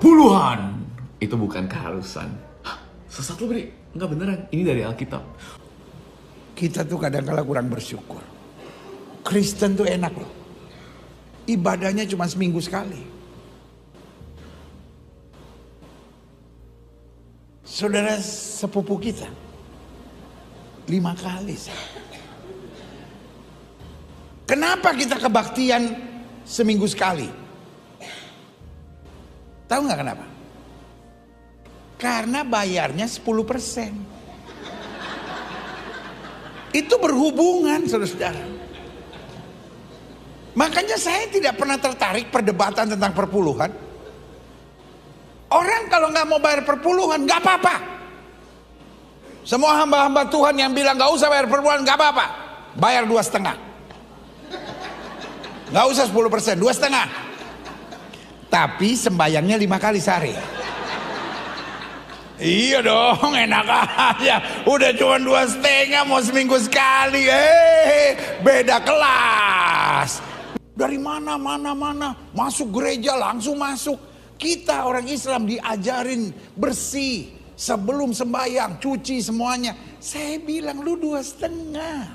puluhan. Itu bukan keharusan. Hah, sesat lu, Bri? Enggak, beneran. Ini dari Alkitab. Kita tuh kadang-kadang kurang bersyukur. Kristen tuh enak loh. Ibadahnya cuma seminggu sekali. Saudara sepupu kita 5 kali. Kenapa kita kebaktian seminggu sekali? Tahu nggak kenapa? Karena bayarnya 10%. Itu berhubungan, saudara-saudara. Makanya saya tidak pernah tertarik perdebatan tentang perpuluhan. Orang kalau nggak mau bayar perpuluhan, nggak apa-apa. Semua hamba-hamba Tuhan yang bilang nggak usah bayar perpuluhan, nggak apa-apa. Bayar 2,5. Nggak usah 10%, 2,5. Tapi sembayangnya 5 kali sehari. Iya dong, enak aja. Udah cuma 2,5, mau seminggu sekali. Beda kelas. Dari mana-mana masuk gereja, langsung masuk. Kita orang Islam diajarin bersih sebelum sembahyang, cuci semuanya. Saya bilang lu 2,5.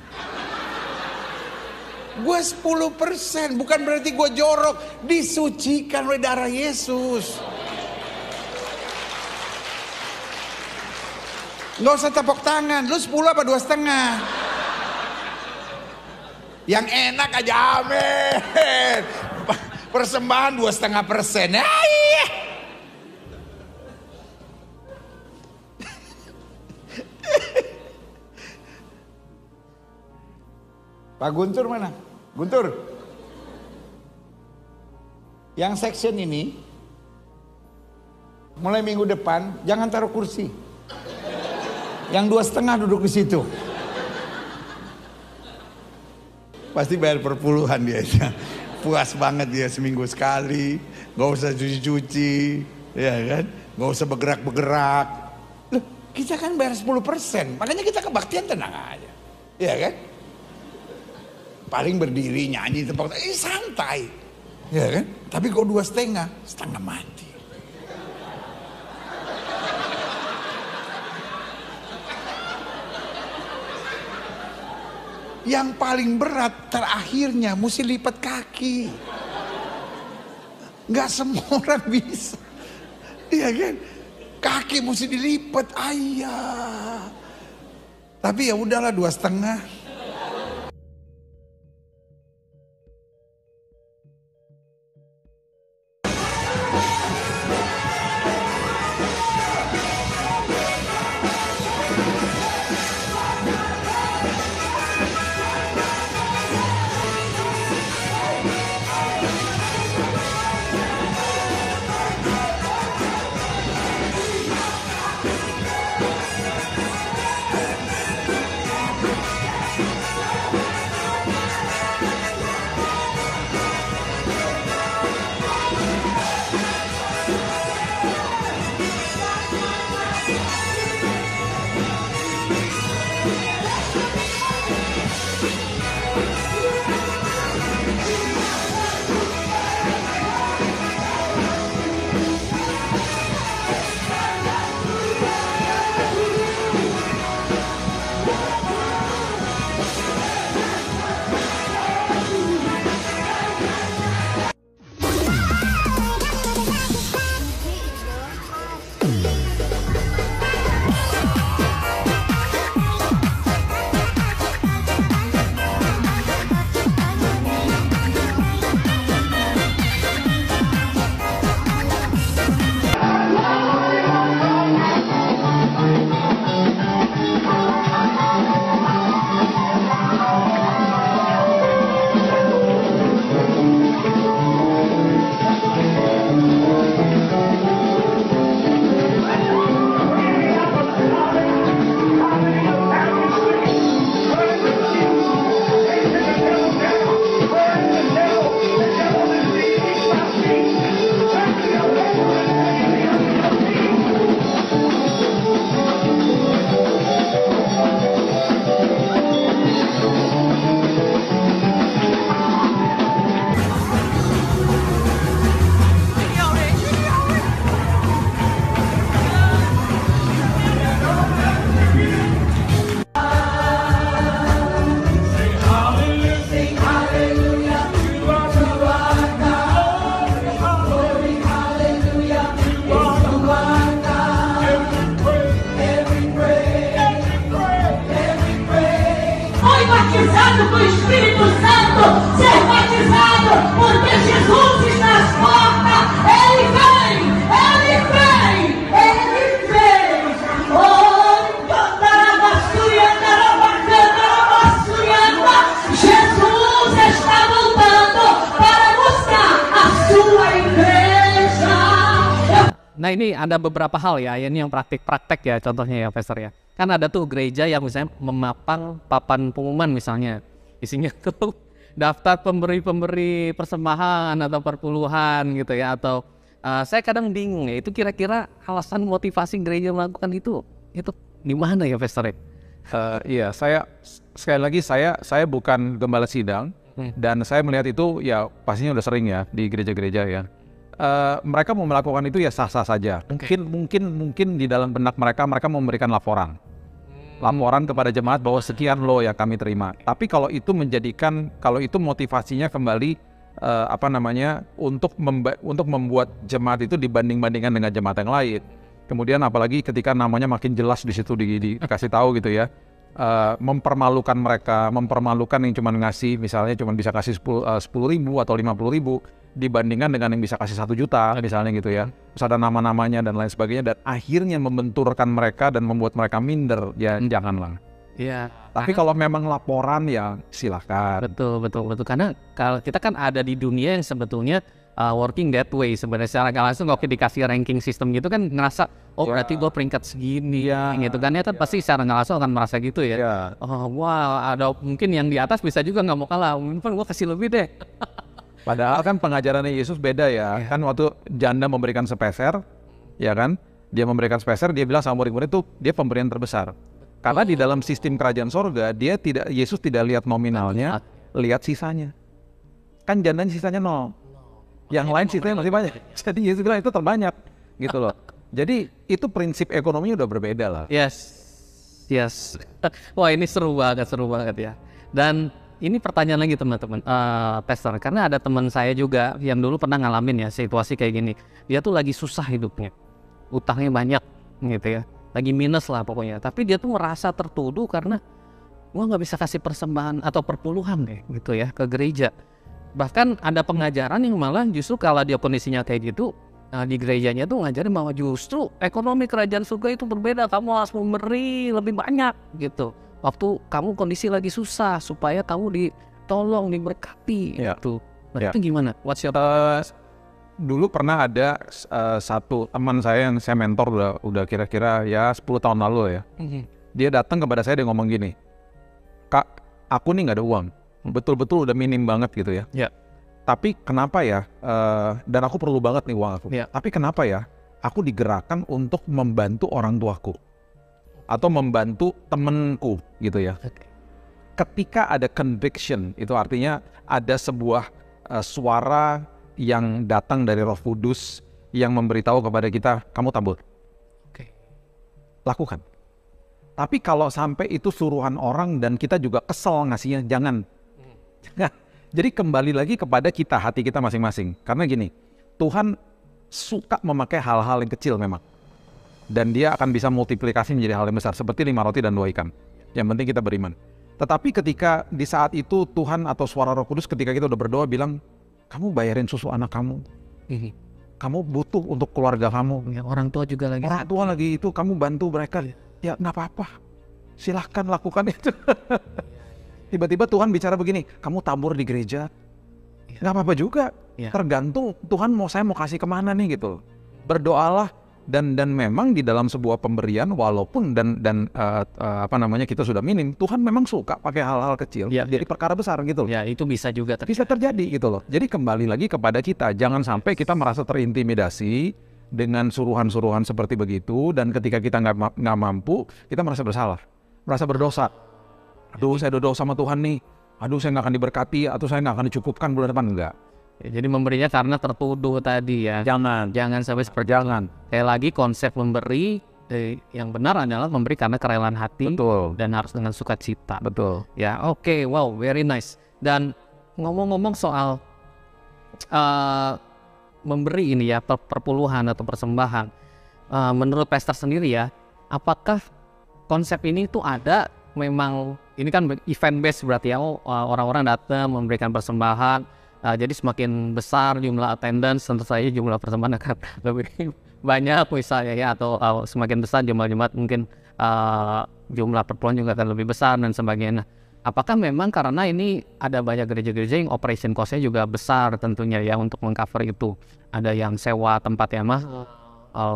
Gue 10%, bukan berarti gue jorok. Disucikan oleh darah Yesus. Nggak usah tepuk tangan, lu 10 apa 2,5? Yang enak aja, amin. Persembahan 2,5%. Iya. Pak Guntur mana? Guntur. Yang section ini, mulai minggu depan, jangan taruh kursi. Yang 2,5 duduk di situ. Pasti bayar perpuluhan dia. Puas banget dia seminggu sekali. Gak usah cuci-cuci. Ya kan? Gak usah bergerak-bergerak. Loh, kita kan bayar 10%. Makanya kita kebaktian tenang aja. Ya kan? Paling berdiri, nyanyi, tepuk tangan. Santai. Ya kan? Tapi kok 2,5? Setengah mati. Yang paling berat terakhirnya mesti lipat kaki. Nggak semua orang bisa. Iya kan? Kaki mesti dilipat, ayah. Tapi ya udahlah 2,5. do Espírito Santo ser batizado, porque Jesus está às portas. Ele vem. Oh, Tarabasuriana, Jesus está voltando para buscar a sua igreja. Nah, ini ada beberapa hal ya, ini yang praktik-praktek ya, contohnya ya, Pastor ya. Kan ada tuh gereja yang misalnya memapang papan pengumuman misalnya. Isinya tuh daftar pemberi-pemberi persembahan atau perpuluhan gitu ya. Atau saya kadang bingung ya, itu kira-kira alasan motivasi gereja melakukan itu di mana ya, Pastor? Iya, saya bukan gembala sidang. Dan saya melihat itu ya pastinya udah sering ya di gereja-gereja ya. Mereka mau melakukan itu ya sah-sah saja. Okay. Mungkin di dalam benak mereka memberikan laporan kepada jemaat bahwa sekian loh ya kami terima. Tapi kalau itu motivasinya kembali untuk membuat jemaat itu dibanding-bandingkan dengan jemaat yang lain. Kemudian apalagi ketika namanya makin jelas di situ dikasih tahu gitu ya. Mempermalukan mereka, mempermalukan yang cuma ngasih, misalnya cuma bisa kasih 10 ribu atau 50 ribu dibandingkan dengan yang bisa kasih 1 juta misalnya gitu ya. Terus ada nama-namanya dan lain sebagainya, dan akhirnya membenturkan mereka dan membuat mereka minder, ya janganlah. Iya. Tapi kalau memang laporan ya silahkan. Betul. Karena kalau kita kan ada di dunia yang sebetulnya working that way sebenarnya, secara nggak langsung. Oke, dikasih ranking system gitu kan ngerasa berarti gue peringkat segini gitu kan ya, kan pasti secara nggak langsung akan merasa gitu ya. Ada mungkin yang di atas bisa juga nggak mau kalah, mungkin gue kasih lebih deh. Padahal kan pengajarannya Yesus beda ya. Kan waktu janda memberikan sepeser, ya kan, dia memberikan sepeser, dia bilang sama murid-murid itu dia pemberian terbesar. Karena di dalam sistem kerajaan sorga dia tidak, Yesus tidak lihat nominalnya, lihat sisanya. Kan jandanya sisanya nol. Yang lain sisanya masih banyak. Jadi Yesus bilang itu terbanyak gitu loh. Jadi itu prinsip ekonominya udah berbeda lah. Yes. Wah, ini seru banget ya. Dan ini pertanyaan lagi teman-teman, Pastor, karena ada teman saya juga yang dulu pernah ngalamin ya situasi kayak gini. Dia tuh lagi susah hidupnya, utangnya banyak gitu ya, lagi minus lah pokoknya. Tapi dia tuh merasa tertuduh karena gua nggak bisa kasih persembahan atau perpuluhan deh gitu ya ke gereja. Bahkan ada pengajaran yang malah justru kalau dia kondisinya kayak gitu, di gerejanya tuh ngajarin bahwa justru ekonomi kerajaan surga itu berbeda, kamu harus memberi lebih banyak gitu waktu kamu kondisi lagi susah supaya kamu ditolong, diberkati gitu. Itu gimana? Dulu pernah ada satu teman saya yang saya mentor udah kira-kira ya 10 tahun lalu ya. Dia datang kepada saya, dia ngomong gini, "Kak, aku nih nggak ada uang, betul-betul udah minim banget gitu ya. Tapi kenapa ya, dan aku perlu banget nih uang aku. Tapi kenapa ya, aku digerakkan untuk membantu orang tuaku atau membantu temenku gitu ya." Ketika ada conviction, itu artinya ada sebuah suara yang datang dari Roh Kudus yang memberitahu kepada kita, kamu tabur. Lakukan. Tapi kalau sampai itu suruhan orang dan kita juga kesel ngasihnya, jangan. Jadi kembali lagi kepada kita, hati kita masing-masing. Karena gini, Tuhan suka memakai hal-hal yang kecil memang, dan dia akan bisa multiplikasi menjadi hal yang besar, seperti 5 roti dan 2 ikan. Yang penting kita beriman. Tetapi ketika di saat itu Tuhan atau suara Roh Kudus ketika kita udah berdoa bilang, kamu bayarin susu anak kamu, kamu butuh untuk keluarga kamu, orang tua juga lagi, orang tua lagi itu, kamu bantu mereka, ya nggak apa-apa, silahkan lakukan itu. Tiba-tiba Tuhan bicara begini, kamu tabur di gereja, nggak apa-apa juga, tergantung Tuhan saya mau kasih kemana nih gitu. Berdoalah, dan memang di dalam sebuah pemberian, walaupun kita sudah minim, Tuhan memang suka pakai hal-hal kecil jadi perkara besar gitu loh. Ya, itu bisa juga bisa terjadi gitu loh. Jadi kembali lagi kepada kita, jangan sampai kita merasa terintimidasi dengan suruhan-suruhan seperti begitu, dan ketika kita nggak mampu, kita merasa bersalah, merasa berdosa. Aduh, saya doa sama Tuhan nih, aduh saya nggak akan diberkati, atau saya nggak akan dicukupkan bulan depan. Enggak. Ya, jadi memberinya karena tertuduh tadi ya. Jangan sampai seperti itu. Kayak lagi konsep memberi yang benar adalah memberi karena kerelaan hati. Betul. Dan harus dengan sukacita. Betul. Ya, oke, wow, very nice. Dan ngomong-ngomong soal memberi ini ya, perpuluhan atau persembahan, menurut Pastor sendiri ya, apakah konsep ini tuh ada memang ini kan event based berarti ya, orang-orang datang memberikan persembahan, jadi semakin besar jumlah attendance tentu saja jumlah persembahan akan lebih banyak misalnya ya, atau semakin besar jumlah jemaat mungkin jumlah perpuluhan juga akan lebih besar dan sebagainya. Apakah memang karena ini ada banyak gereja-gereja yang operation cost-nya juga besar tentunya ya untuk mengcover itu. Ada yang sewa tempat ya mas,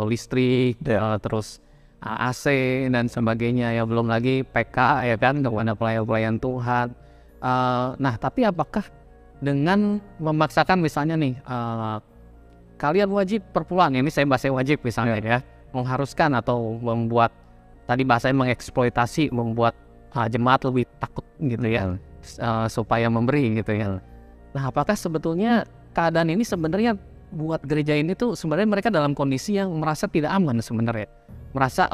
listrik, terus AC dan sebagainya ya, belum lagi PK ya kan, kepada pelayan-pelayan Tuhan. Nah tapi apakah dengan memaksakan misalnya nih, kalian wajib perpuluhan, ini saya bahasnya wajib misalnya ya, mengharuskan atau membuat, tadi bahasanya mengeksploitasi, membuat jemaat lebih takut gitu ya, supaya memberi gitu ya. Nah apakah sebetulnya keadaan ini sebenarnya buat gereja ini tuh sebenarnya mereka dalam kondisi yang merasa tidak aman sebenarnya, merasa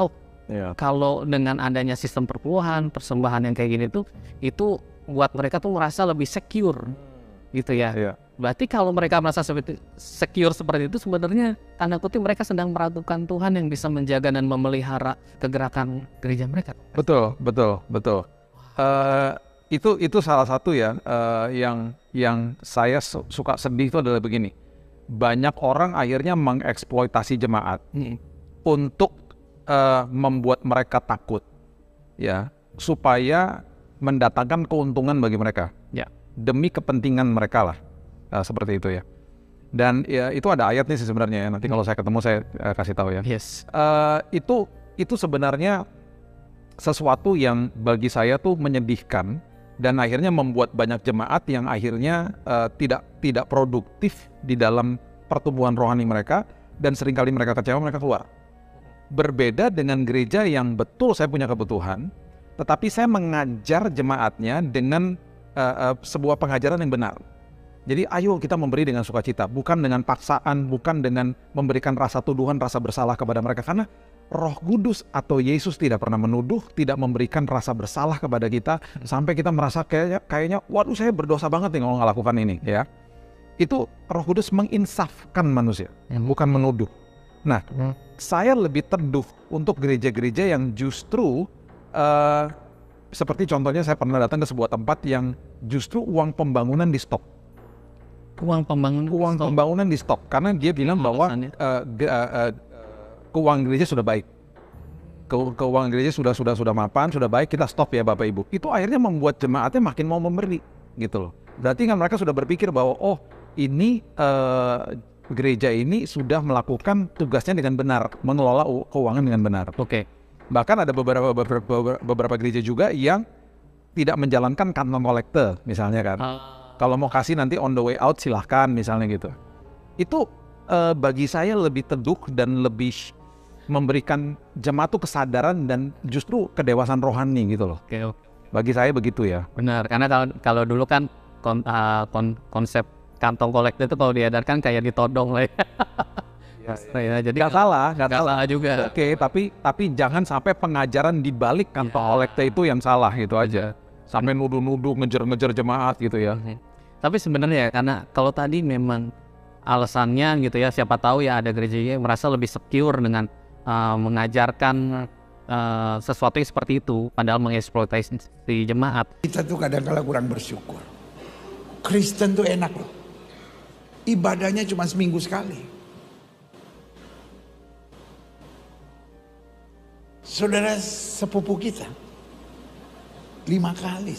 kalau dengan adanya sistem perpuluhan, persembahan yang kayak gini tuh, itu buat mereka tuh merasa lebih secure gitu ya. Berarti kalau mereka merasa secure seperti itu, sebenarnya tanda kutip mereka sedang meragukan Tuhan yang bisa menjaga dan memelihara kegerakan gereja mereka. Betul, betul, betul. Itu salah satu ya, yang saya suka sedih itu adalah begini. Banyak orang akhirnya mengeksploitasi jemaat untuk membuat mereka takut, ya, supaya mendatangkan keuntungan bagi mereka, demi kepentingan mereka lah. Seperti itu ya. Dan ya, itu ada ayatnya sih sebenarnya ya. Nanti kalau saya ketemu saya kasih tahu ya. Itu sebenarnya sesuatu yang bagi saya tuh menyedihkan, dan akhirnya membuat banyak jemaat yang akhirnya tidak produktif di dalam pertumbuhan rohani mereka, dan seringkali mereka kecewa, mereka keluar. Berbeda dengan gereja yang betul saya punya kebutuhan, tetapi saya mengajar jemaatnya dengan sebuah pengajaran yang benar. Jadi ayo kita memberi dengan sukacita, bukan dengan paksaan, bukan dengan memberikan rasa tuduhan, rasa bersalah kepada mereka. Karena Roh Kudus atau Yesus tidak pernah menuduh, tidak memberikan rasa bersalah kepada kita, sampai kita merasa kayaknya waduh saya berdosa banget nih kalau nggak lakukan ini ya. Itu Roh Kudus menginsafkan manusia, bukan menuduh. Nah, saya lebih teduh untuk gereja-gereja yang justru seperti contohnya saya pernah datang ke sebuah tempat yang justru uang pembangunan di stop. Uang pembangunan di stop, karena dia bilang bahwa keuangan gereja sudah baik, keuangan gereja sudah mapan, sudah baik, kita stop ya Bapak Ibu. Itu akhirnya membuat jemaatnya makin mau memberi gitu loh. Berarti kan mereka sudah berpikir bahwa oh ini gereja ini sudah melakukan tugasnya dengan benar, mengelola keuangan dengan benar. Bahkan ada beberapa gereja juga yang tidak menjalankan kantong kolekte misalnya kan. Kalau mau kasih nanti on the way out silahkan misalnya gitu. Itu bagi saya lebih teduh dan lebih memberikan jemaat tuh kesadaran dan justru kedewasaan rohani gitu loh. Bagi saya begitu ya. Benar, karena kalau dulu kan konsep kantong kolektif itu kalau diedarkan kayak ditodong lah ya. Jadi nggak salah juga. Tapi jangan sampai pengajaran di balik kantong kolektif itu yang salah gitu aja. Sampai nuduh-nuduh, ngejar-ngejar jemaat gitu ya. Tapi sebenarnya karena kalau tadi memang alasannya gitu ya, siapa tahu ya ada gereja yang merasa lebih secure dengan mengajarkan sesuatu yang seperti itu, padahal mengeksploitasi jemaat. Kita tuh kadang-kadang kurang bersyukur. Kristen tuh enak loh, ibadahnya cuma seminggu sekali. Saudara sepupu kita 5 kali.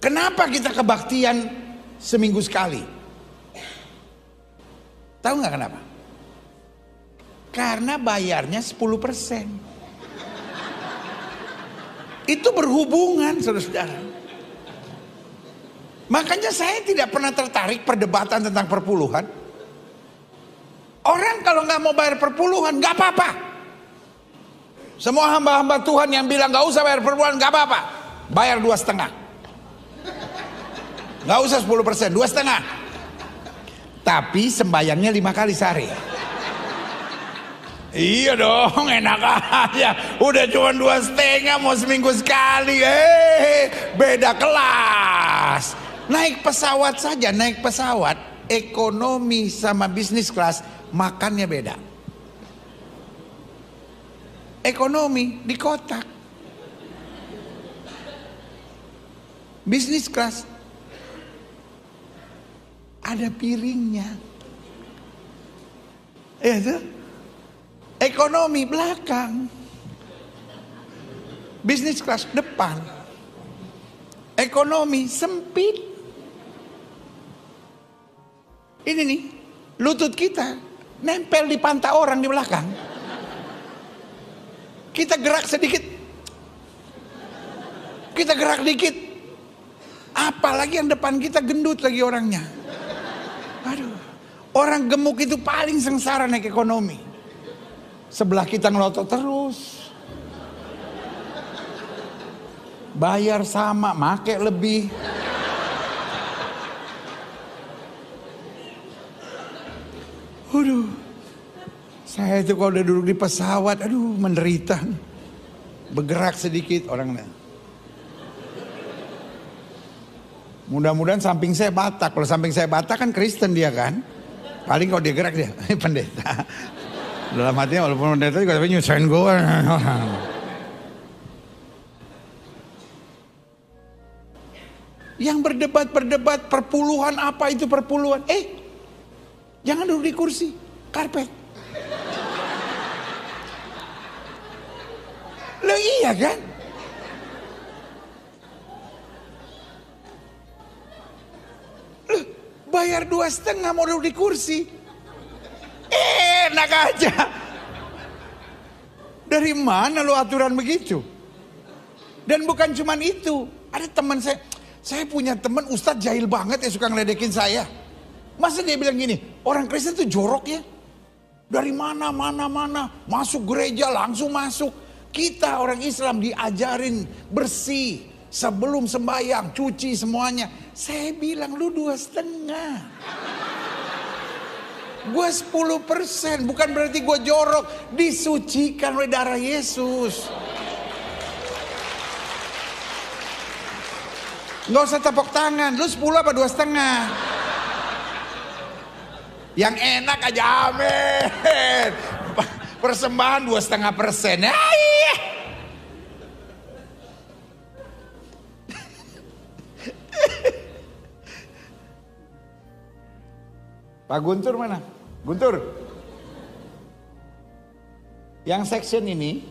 Kenapa kita kebaktian seminggu sekali? Tahu nggak kenapa? Karena bayarnya 10%. Itu berhubungan saudara-saudara. Makanya saya tidak pernah tertarik perdebatan tentang perpuluhan. Orang kalau nggak mau bayar perpuluhan nggak apa-apa. Semua hamba-hamba Tuhan yang bilang gak usah bayar perpuluhan, gak apa-apa. Bayar 2,5. Gak usah 10%, 2,5. Tapi sembayangnya 5 kali sehari. Iya dong, enak aja. Udah cuma 2,5 mau seminggu sekali. Beda kelas. Naik pesawat saja, naik pesawat. Ekonomi sama bisnis kelas, makannya beda. ekonomi di kotak. Bisnis kelas. Ada piringnya. Ya tuh. Ekonomi belakang. Bisnis kelas depan. Ekonomi sempit. Ini nih, lutut kita nempel di pantat orang di belakang. Kita gerak sedikit. Kita gerak dikit. Apalagi yang depan kita gendut lagi orangnya. Aduh, orang gemuk itu paling sengsara naik ekonomi. Sebelah kita ngelotot terus. Bayar sama, make lebih. Aduh, saya itu kalau udah duduk di pesawat, aduh menderita. Bergerak sedikit orangnya. Mudah-mudahan samping saya Batak. Kalau samping saya Batak kan Kristen dia kan. Paling kalau dia gerak dia, pendeta. Dalam hatinya walaupun pendeta juga tapi nyusahin gue. Yang berdebat-berdebat perpuluhan, apa itu perpuluhan? Jangan duduk di kursi, karpet. Loh iya kan? Loh, bayar 2,5 mau duduk di kursi. Enak aja. Dari mana lo aturan begitu? Dan bukan cuman itu. Ada teman saya. Saya punya teman ustadz jahil banget yang suka ngeledekin saya. Masa dia bilang gini, orang Kristen tuh jorok ya. Dari mana-mana, masuk gereja langsung masuk. Kita orang Islam diajarin bersih, sebelum sembahyang, cuci semuanya. Saya bilang lu 2,5. Gue 10%, bukan berarti gue jorok. Disucikan oleh darah Yesus. Nggak usah tepuk tangan, lu 10 apa 2,5? Yang enak aja amin. Persembahan 2,5%. Pak Guntur mana? Guntur. Yang section ini,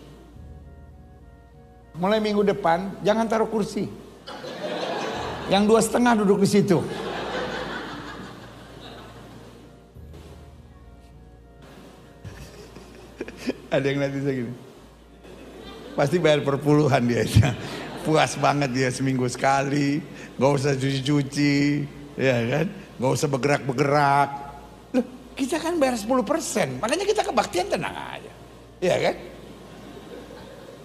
mulai minggu depan, jangan taruh kursi. Yang 2,5 duduk di situ. Ada yang nanti saya gini. Pasti bayar perpuluhan dia. Puas banget dia seminggu sekali. Gak usah cuci-cuci. Ya kan? Gak usah bergerak-bergerak. Loh, kita kan bayar 10%. Makanya kita kebaktian tenang aja. Ya kan?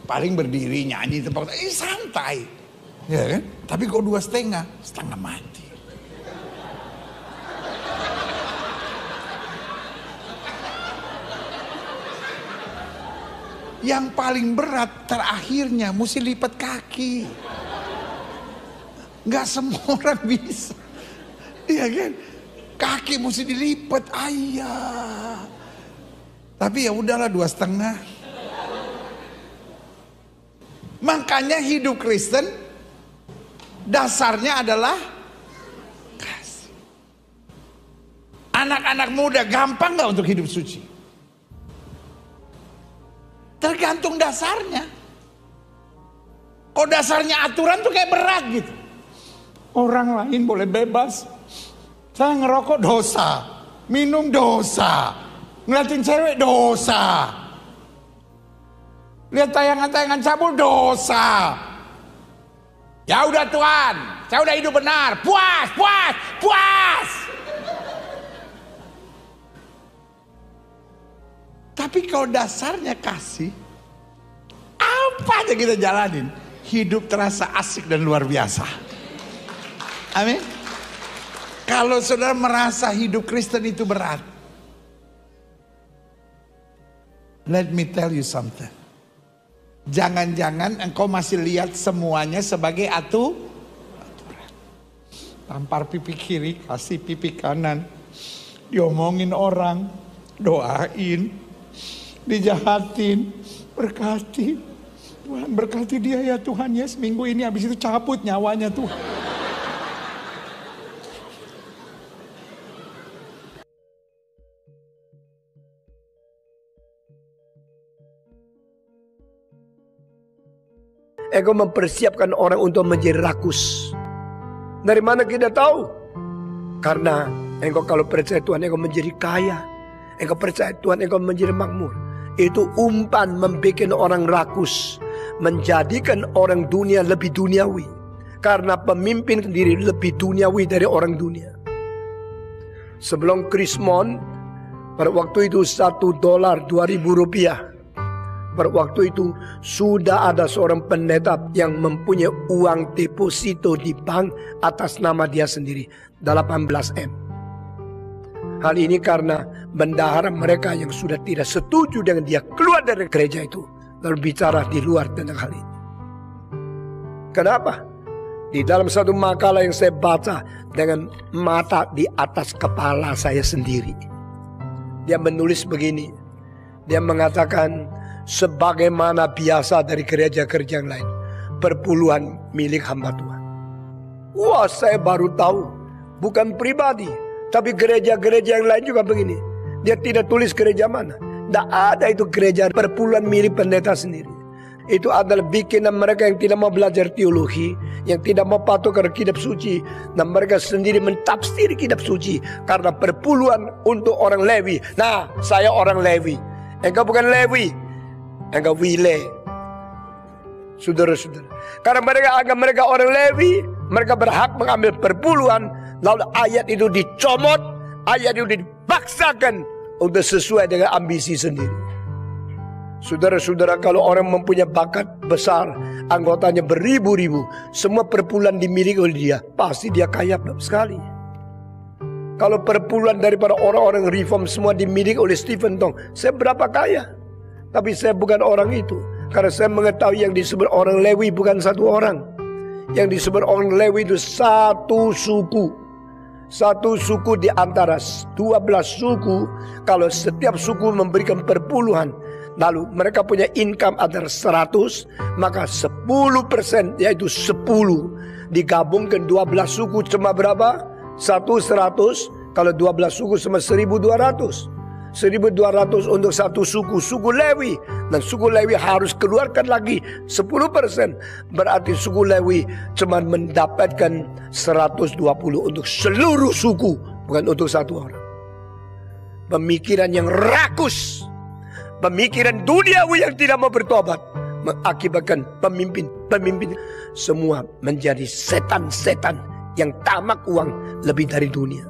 Paling berdiri, nyanyi, tempat. Santai. Ya kan? Tapi kok 2,5, setengah mati. Yang paling berat terakhirnya mesti lipat kaki. Gak semua orang bisa. Iya kan? Kaki mesti dilipat, ayah. Tapi ya udahlah 2,5. Makanya hidup Kristen dasarnya adalah kasih. Anak-anak muda gampang gak untuk hidup suci? Tergantung dasarnya. Kok dasarnya aturan tuh kayak berat gitu. Orang lain boleh bebas. Saya ngerokok dosa. Minum dosa. Ngeliatin cewek dosa. Lihat tayangan-tayangan cabul dosa. Ya udah Tuhan, saya udah hidup benar, puas. Tapi kalau dasarnya kasih, apa aja kita jalanin, hidup terasa asik dan luar biasa. Amin. Kalau saudara merasa hidup Kristen itu berat, let me tell you something. Jangan-jangan engkau masih lihat semuanya sebagai aturan. Tampar pipi kiri, kasih pipi kanan. Diomongin orang, doain, dijahatin, Berkati. Tuhan berkati dia ya Tuhan ya. Seminggu ini habis itu cabut nyawanya Tuhan. Ego mempersiapkan orang untuk menjadi rakus. Dari mana kita tahu? Karena engkau kalau percaya Tuhan, engkau menjadi kaya. Engkau percaya Tuhan, engkau menjadi makmur. Itu umpan membuat orang rakus, menjadikan orang dunia lebih duniawi. Karena pemimpin sendiri lebih duniawi dari orang dunia. Sebelum Krismon, pada waktu itu $1, 2.000. Pada waktu itu sudah ada seorang pendeta yang mempunyai uang deposito di bank atas nama dia sendiri, 18M. Hal ini karena bendahara mereka yang sudah tidak setuju dengan dia keluar dari gereja itu, lalu bicara di luar tentang hal ini. Kenapa? Di dalam satu makalah yang saya baca dengan mata di atas kepala saya sendiri, dia menulis begini. Dia mengatakan, sebagaimana biasa dari gereja-gereja yang lain, perpuluhan milik hamba Tuhan. Wah, saya baru tahu, bukan pribadi, tapi gereja-gereja yang lain juga begini. Dia tidak tulis gereja mana. Tidak ada itu gereja perpuluhan milik pendeta sendiri. Itu adalah bikinan mereka yang tidak mau belajar teologi, yang tidak mau patuh kepada kitab suci, dan mereka sendiri mentafsir kitab suci. Karena perpuluhan untuk orang Lewi. Nah, saya orang Lewi. Engkau bukan Lewi, enggak wile, saudara-saudara. Karena mereka anggap mereka orang Lewi, mereka berhak mengambil perpuluhan. Lalu ayat itu dicomot, ayat itu dipaksakan untuk sesuai dengan ambisi sendiri. Saudara-saudara, kalau orang mempunyai bakat besar, anggotanya beribu-ribu, semua perpuluhan dimiliki oleh dia, pasti dia kaya sekali. Kalau perpuluhan daripada orang-orang reform semua dimiliki oleh Stephen Tong, saya berapa kaya? Tapi saya bukan orang itu. Karena saya mengetahui yang disebut orang Lewi bukan satu orang. Yang disebut orang Lewi itu satu suku. Satu suku di antara 12 suku. Kalau setiap suku memberikan perpuluhan, lalu mereka punya income antara 100, maka 10% yaitu 10. Digabungkan 12 suku cuma berapa? 100. Kalau 12 suku cuma 1.200. 1.200 untuk satu suku, suku Lewi. Dan suku Lewi harus keluarkan lagi 10%. Berarti suku Lewi cuma mendapatkan 120 untuk seluruh suku, bukan untuk satu orang. Pemikiran yang rakus, pemikiran duniawi yang tidak mau bertobat, mengakibatkan pemimpin semua menjadi setan-setan yang tamak uang lebih dari dunia.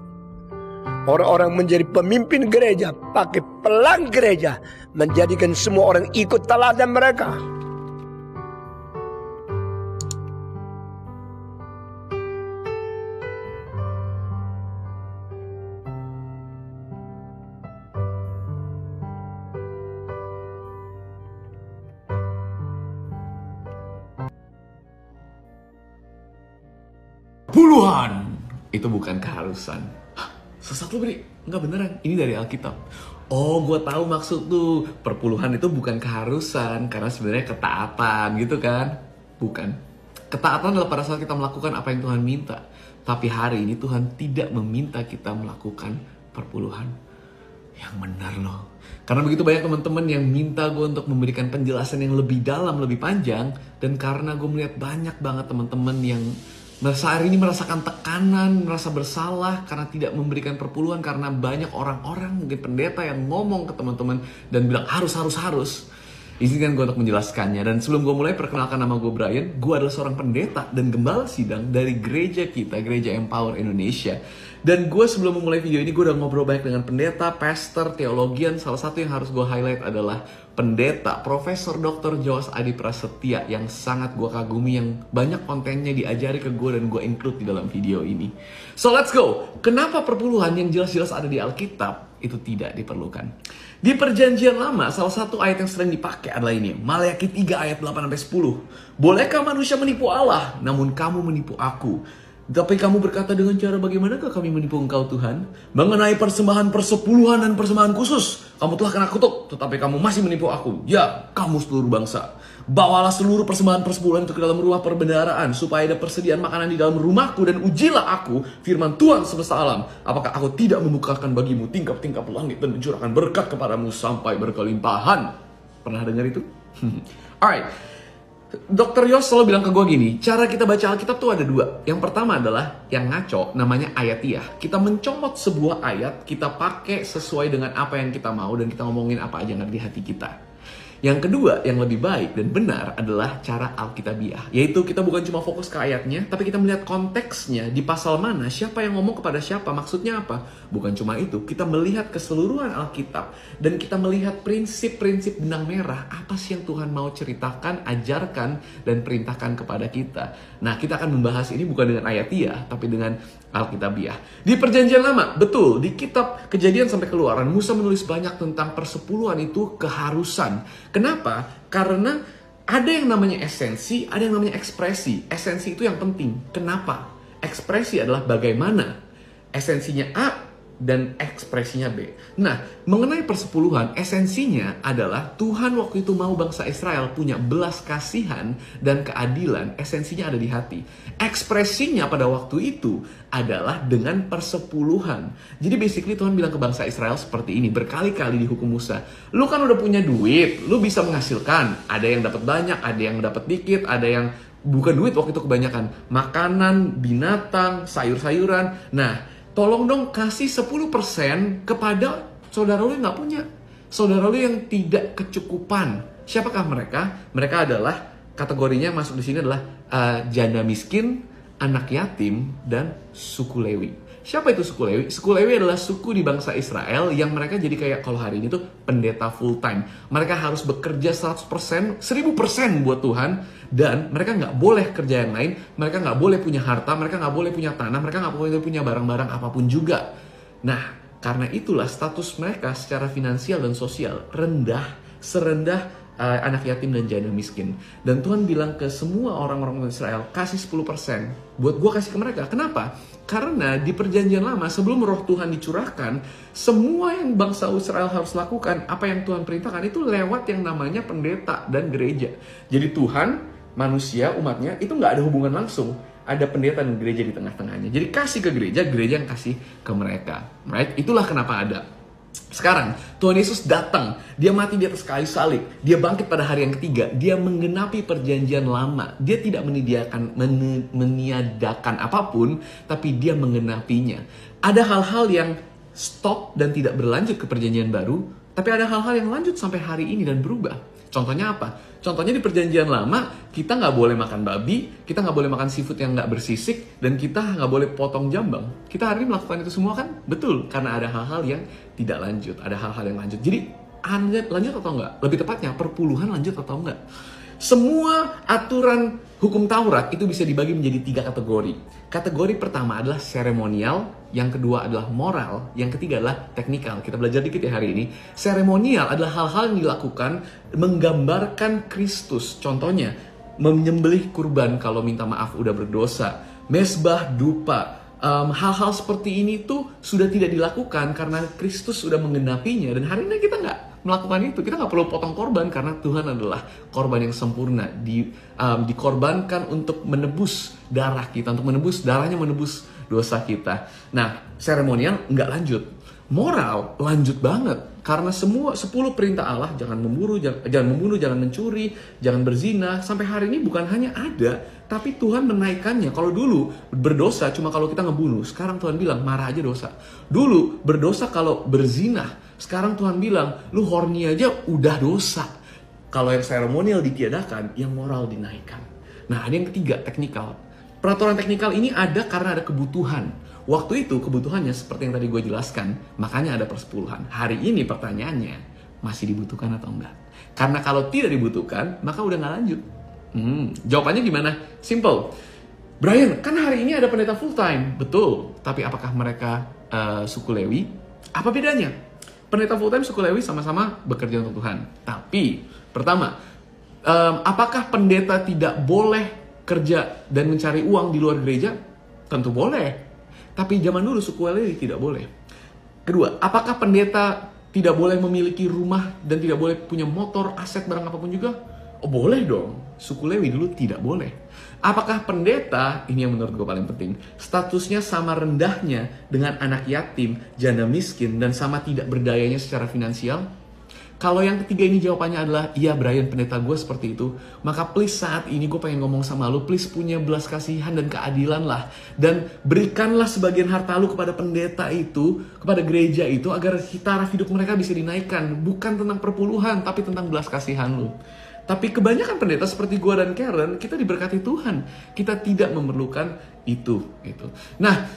Orang-orang menjadi pemimpin gereja, pakai pelang gereja, menjadikan semua orang ikut teladan mereka. Puluhan itu bukan keharusan. Sesat lu, Bri. Enggak beneran, ini dari Alkitab. Oh, gue tahu maksud tuh. Perpuluhan itu bukan keharusan, karena sebenarnya ketaatan gitu kan? Bukan. Ketaatan adalah pada saat kita melakukan apa yang Tuhan minta. Tapi hari ini Tuhan tidak meminta kita melakukan perpuluhan. Yang benar loh. Karena begitu banyak teman-teman yang minta gue untuk memberikan penjelasan yang lebih dalam, lebih panjang. Dan karena gue melihat banyak banget teman-teman yang hari ini merasakan tekanan, merasa bersalah karena tidak memberikan perpuluhan. Karena banyak orang-orang, mungkin pendeta yang ngomong ke teman-teman dan bilang harus. Izinkan gue untuk menjelaskannya. Dan sebelum gue mulai, perkenalkan nama gue Brian. Gue adalah seorang pendeta dan gembala sidang dari gereja kita, gereja Empower Indonesia. Dan gue sebelum memulai video ini, gue udah ngobrol banyak dengan pendeta, pastor, teologian. Salah satu yang harus gue highlight adalah pendeta, Profesor Dr. Jos Adi Prasetya, yang sangat gue kagumi, yang banyak kontennya diajari ke gue dan gue include di dalam video ini. So let's go! Kenapa perpuluhan yang jelas-jelas ada di Alkitab itu tidak diperlukan? Di Perjanjian Lama, salah satu ayat yang sering dipakai adalah ini, Maleakhi 3 ayat 8-10. Bolehkah manusia menipu Allah? Namun kamu menipu aku. Tapi kamu berkata dengan cara bagaimanakah kami menipu engkau Tuhan? Mengenai persembahan persepuluhan dan persembahan khusus, Kamu telah kena kutuk, tetapi kamu masih menipu aku. Ya, kamu seluruh bangsa. Bawalah seluruh persembahan persepuluhan itu ke dalam rumah perbendaharaan, supaya ada persediaan makanan di dalam rumahku, dan ujilah aku, firman Tuhan semesta alam, apakah aku tidak membukakan bagimu tingkap-tingkap langit dan mencurahkan berkat kepadamu sampai berkelimpahan. Pernah dengar itu? Alright. Dr. Yos selalu bilang ke gue gini, cara kita baca Alkitab tuh ada dua. Yang pertama adalah yang ngaco, namanya ayatiah. Kita mencomot sebuah ayat, kita pakai sesuai dengan apa yang kita mau, dan kita ngomongin apa aja yang ada di hati kita. Yang kedua, yang lebih baik dan benar adalah cara Alkitabiah. Yaitu kita bukan cuma fokus ke ayatnya, tapi kita melihat konteksnya, di pasal mana, siapa yang ngomong kepada siapa, maksudnya apa. Bukan cuma itu, kita melihat keseluruhan Alkitab, dan kita melihat prinsip-prinsip benang merah, apa sih yang Tuhan mau ceritakan, ajarkan, dan perintahkan kepada kita. Nah, kita akan membahas ini bukan dengan ayatiah, tapi dengan Alkitabiah. Di Perjanjian Lama, betul, di kitab Kejadian sampai Keluaran, Musa menulis banyak tentang persepuluhan itu keharusan. Kenapa? Karena ada yang namanya esensi, ada yang namanya ekspresi. Esensi itu yang penting. Kenapa? Ekspresi adalah bagaimana esensinya A dan ekspresinya B. Nah, mengenai persepuluhan, esensinya adalah Tuhan waktu itu mau bangsa Israel punya belas kasihan dan keadilan. Esensinya ada di hati. Ekspresinya pada waktu itu adalah dengan persepuluhan. Jadi basically Tuhan bilang ke bangsa Israel seperti ini, berkali-kali di hukum Musa, lu kan udah punya duit, lu bisa menghasilkan. Ada yang dapat banyak, ada yang dapat dikit, ada yang bukan duit waktu itu kebanyakan. Makanan, binatang, sayur-sayuran. Nah, tolong dong kasih 10% kepada saudara lu yang gak punya. Saudara lu yang tidak kecukupan. Siapakah mereka? Mereka adalah, kategorinya masuk di sini adalah janda miskin, anak yatim, dan suku Lewi. Siapa itu suku Lewi? Suku Lewi adalah suku di bangsa Israel yang mereka jadi kayak kalau hari ini tuh pendeta full time. Mereka harus bekerja 100%, 1000% buat Tuhan. Dan mereka nggak boleh kerja yang lain. Mereka nggak boleh punya harta, mereka nggak boleh punya tanah, mereka nggak boleh punya barang-barang apapun juga. Nah, karena itulah status mereka secara finansial dan sosial rendah. Serendah anak yatim dan janda miskin. Dan Tuhan bilang ke semua orang-orang Israel, kasih 10%. Buat gue kasih ke mereka. Kenapa? Karena di Perjanjian Lama, sebelum roh Tuhan dicurahkan, semua yang bangsa Israel harus lakukan, apa yang Tuhan perintahkan, itu lewat yang namanya pendeta dan gereja. Jadi Tuhan, manusia, umatnya, itu nggak ada hubungan langsung. Ada pendeta dan gereja di tengah-tengahnya. Jadi kasih ke gereja, gereja yang kasih ke mereka, right? Itulah kenapa ada. Sekarang, Tuhan Yesus datang, dia mati di atas kayu salib, dia bangkit pada hari yang ketiga, dia menggenapi perjanjian lama, dia tidak meniadakan apapun, tapi dia menggenapinya. Ada hal-hal yang stop dan tidak berlanjut ke perjanjian baru, tapi ada hal-hal yang lanjut sampai hari ini dan berubah. Contohnya apa? Contohnya di perjanjian lama, kita nggak boleh makan babi, kita nggak boleh makan seafood yang nggak bersisik, dan kita nggak boleh potong jambang. Kita hari ini melakukan itu semua kan? Betul, karena ada hal-hal yang tidak lanjut, ada hal-hal yang lanjut. Jadi, lanjut atau nggak? Lebih tepatnya, perpuluhan lanjut atau nggak? Semua aturan hukum Taurat itu bisa dibagi menjadi tiga kategori. Kategori pertama adalah seremonial, yang kedua adalah moral, yang ketiga adalah teknikal. Kita belajar dikit ya hari ini. Seremonial adalah hal-hal yang dilakukan menggambarkan Kristus. Contohnya, menyembelih kurban kalau minta maaf udah berdosa, mesbah dupa. Hal-hal seperti ini tuh sudah tidak dilakukan karena Kristus sudah menggenapinya. Dan hari ini kita nggak melakukan itu. Kita nggak perlu potong korban karena Tuhan adalah korban yang sempurna. Dikorbankan untuk menebus darah kita. Untuk menebus darahnya, menebus dosa kita. Nah, seremonial nggak lanjut. Moral lanjut banget. Karena semua 10 perintah Allah, jangan memburu, jangan membunuh, jangan mencuri, jangan berzina. Sampai hari ini bukan hanya ada, tapi Tuhan menaikkannya. Kalau dulu berdosa cuma kalau kita ngebunuh, sekarang Tuhan bilang marah aja dosa. Dulu berdosa kalau berzinah, sekarang Tuhan bilang lu horny aja udah dosa. Kalau yang seremonial ditiadakan, yang moral dinaikkan. Nah, ada yang ketiga, teknikal. Peraturan teknikal ini ada karena ada kebutuhan. Waktu itu kebutuhannya seperti yang tadi gue jelaskan, makanya ada persepuluhan. Hari ini pertanyaannya, masih dibutuhkan atau enggak? Karena kalau tidak dibutuhkan, maka udah nggak lanjut. Jawabannya gimana? Simple. Brian, kan hari ini ada pendeta full time. Betul, tapi apakah mereka suku Lewi? Apa bedanya? Pendeta full time suku Lewi sama-sama bekerja untuk Tuhan. Tapi, pertama, apakah pendeta tidak boleh kerja dan mencari uang di luar gereja? Tentu boleh. Tapi zaman dulu suku Lewi tidak boleh. Kedua, apakah pendeta tidak boleh memiliki rumah dan tidak boleh punya motor, aset, barang apapun juga? Oh boleh dong, suku Lewi dulu tidak boleh. Apakah pendeta, ini yang menurut gue paling penting, statusnya sama rendahnya dengan anak yatim, janda miskin, dan sama tidak berdayanya secara finansial? Kalau yang ketiga ini jawabannya adalah, iya Brian, pendeta gue seperti itu, maka please saat ini gue pengen ngomong sama lu, please punya belas kasihan dan keadilan lah. Dan berikanlah sebagian harta lu kepada pendeta itu, kepada gereja itu, agar taraf hidup mereka bisa dinaikkan. Bukan tentang perpuluhan, tapi tentang belas kasihan lu. Tapi kebanyakan pendeta seperti gue dan Karen, kita diberkati Tuhan. Kita tidak memerlukan itu. Gitu. Nah,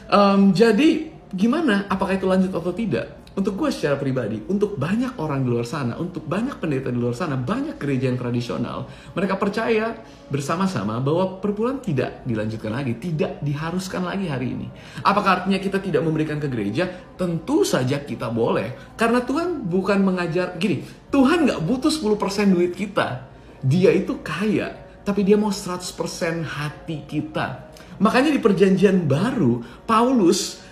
jadi gimana? Apakah itu lanjut atau tidak? Untuk gue secara pribadi, untuk banyak orang di luar sana, untuk banyak pendeta di luar sana, banyak gereja yang tradisional, mereka percaya bersama-sama bahwa perpuluhan tidak dilanjutkan lagi, tidak diharuskan lagi hari ini. Apakah artinya kita tidak memberikan ke gereja? Tentu saja kita boleh. Karena Tuhan bukan mengajar, gini, Tuhan gak butuh 10% duit kita. Dia itu kaya, tapi dia mau 100% hati kita. Makanya di Perjanjian Baru, Paulus,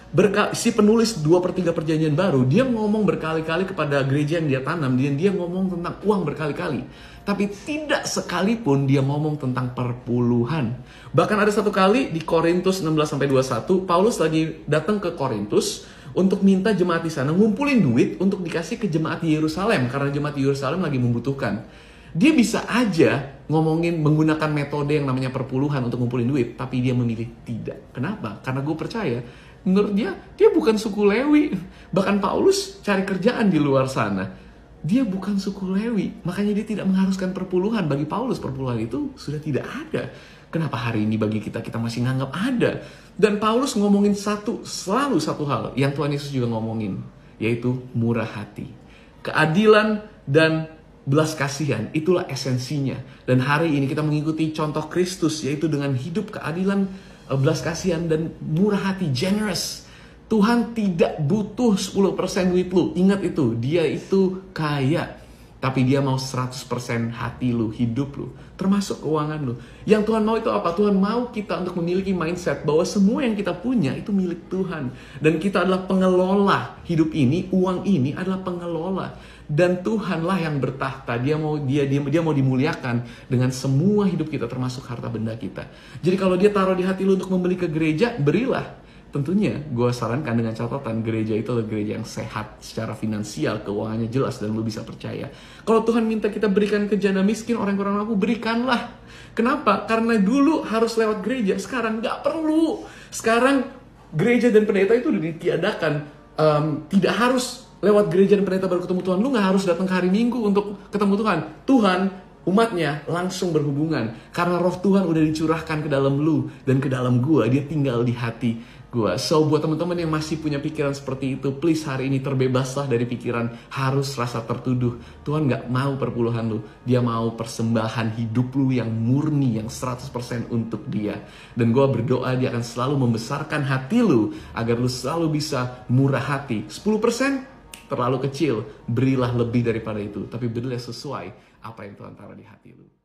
si penulis 2/3 perjanjian baru, dia ngomong berkali-kali kepada gereja yang dia tanam, dan dia ngomong tentang uang berkali-kali. Tapi tidak sekalipun dia ngomong tentang perpuluhan. Bahkan ada satu kali di Korintus 16-21, Paulus lagi datang ke Korintus untuk minta jemaat di sana ngumpulin duit untuk dikasih ke jemaat di Yerusalem, karena jemaat di Yerusalem lagi membutuhkan. Dia bisa aja ngomongin menggunakan metode yang namanya perpuluhan untuk ngumpulin duit, tapi dia memilih tidak. Kenapa? Karena gue percaya, menurut dia bukan suku Lewi. Bahkan Paulus cari kerjaan di luar sana. Dia bukan suku Lewi. Makanya dia tidak mengharuskan perpuluhan. Bagi Paulus, perpuluhan itu sudah tidak ada. Kenapa hari ini bagi kita, kita masih nganggap ada? Dan Paulus ngomongin selalu satu hal yang Tuhan Yesus juga ngomongin, yaitu murah hati. Keadilan dan belas kasihan, itulah esensinya. Dan hari ini kita mengikuti contoh Kristus, yaitu dengan hidup keadilan, belas kasihan dan murah hati, generous. Tuhan tidak butuh 10% duit lu. Ingat itu, dia itu kaya, tapi dia mau 100% hati lu, hidup lu, termasuk keuangan lu. Yang Tuhan mau itu apa? Tuhan mau kita untuk memiliki mindset bahwa semua yang kita punya itu milik Tuhan. Dan kita adalah pengelola hidup ini, uang ini adalah pengelola. Dan Tuhanlah yang bertahta. Dia mau dimuliakan dengan semua hidup kita, termasuk harta benda kita. Jadi kalau dia taruh di hati lu untuk membeli ke gereja, berilah. Tentunya gue sarankan dengan catatan, gereja itu adalah gereja yang sehat secara finansial, keuangannya jelas, dan lu bisa percaya. Kalau Tuhan minta kita berikan ke janda miskin, orang kurang mampu, berikanlah. Kenapa? Karena dulu harus lewat gereja, sekarang gak perlu. Sekarang gereja dan pendeta itu ditiadakan, tidak harus lewat gereja dan pendeta baru ketemu Tuhan. Lu gak harus datang ke hari Minggu untuk ketemu Tuhan. Tuhan, umatnya langsung berhubungan. Karena roh Tuhan udah dicurahkan ke dalam lu dan ke dalam gua. Dia tinggal di hati gua. So, buat teman-teman yang masih punya pikiran seperti itu, please hari ini terbebaslah dari pikiran harus rasa tertuduh. Tuhan gak mau perpuluhan lu. Dia mau persembahan hidup lu yang murni, yang 100% untuk dia. Dan gua berdoa dia akan selalu membesarkan hati lu, agar lu selalu bisa murah hati. 10% terlalu kecil, berilah lebih daripada itu. Tapi berilah sesuai apa yang Tuhan taruh di hati lu.